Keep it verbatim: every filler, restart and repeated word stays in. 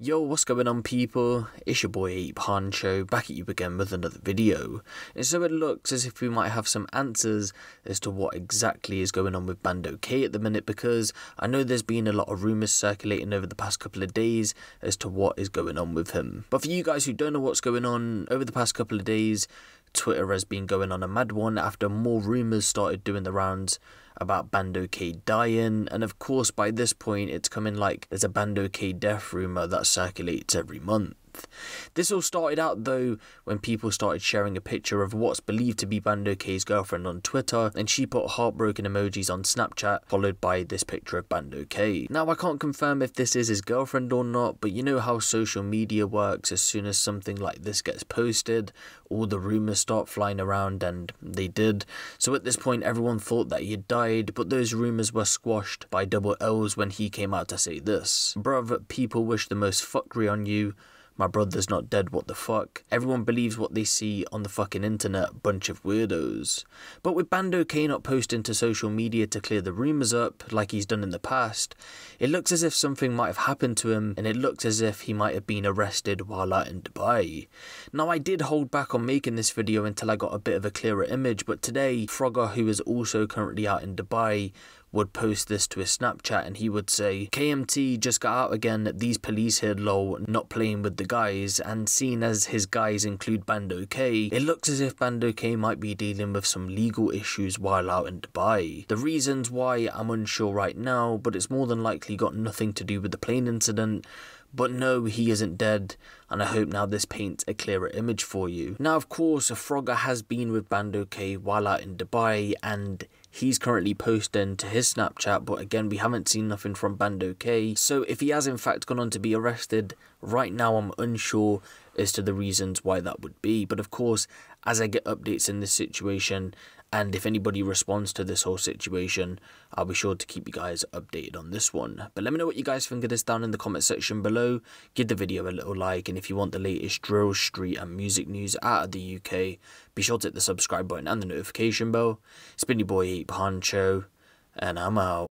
Yo, what's going on people? It's your boy Ape Huncho, back at you again with another video. And so it looks as if we might have some answers as to what exactly is going on with Bandokay at the minute, because I know there's been a lot of rumours circulating over the past couple of days as to what is going on with him. But for you guys who don't know what's going on, over the past couple of days, Twitter has been going on a mad one after more rumours started doing the rounds about Bandokay dying, and of course by this point it's coming like there's a Bandokay death rumour that circulates every month. This all started out though when people started sharing a picture of what's believed to be Bandokay's girlfriend on Twitter, and she put heartbroken emojis on Snapchat followed by this picture of Bandokay. Now I can't confirm if this is his girlfriend or not, but you know how social media works. As soon as something like this gets posted, all the rumours start flying around, and they did. So at this point everyone thought that he had died, but those rumours were squashed by Double L's when he came out to say this. Bruv, people wish the most fuckery on you. My brother's not dead, what the fuck? Everyone believes what they see on the fucking internet, bunch of weirdos. But with Bandokay not posting to social media to clear the rumours up, like he's done in the past, it looks as if something might have happened to him, and it looks as if he might have been arrested while out in Dubai. Now I did hold back on making this video until I got a bit of a clearer image, but today, Frogger, who is also currently out in Dubai, would post this to his Snapchat and he would say, K M T just got out again, these police here lol, not playing with the guys. And seeing as his guys include Bandokay, it looks as if Bandokay might be dealing with some legal issues while out in Dubai. The reasons why I'm unsure right now, but it's more than likely got nothing to do with the plane incident. But no, he isn't dead, and I hope now this paints a clearer image for you. Now of course, Frogger has been with Bandokay while out in Dubai, and he's currently posting to his Snapchat, but again we haven't seen nothing from Bandokay. So if he has in fact gone on to be arrested, right now I'm unsure as to the reasons why that would be. But of course, as I get updates in this situation, and if anybody responds to this whole situation, I'll be sure to keep you guys updated on this one. But let me know what you guys think of this down in the comment section below. Give the video a little like, and if you want the latest drill, street and music news out of the U K, be sure to hit the subscribe button and the notification bell. It's been your boy Ape Huncho, and I'm out.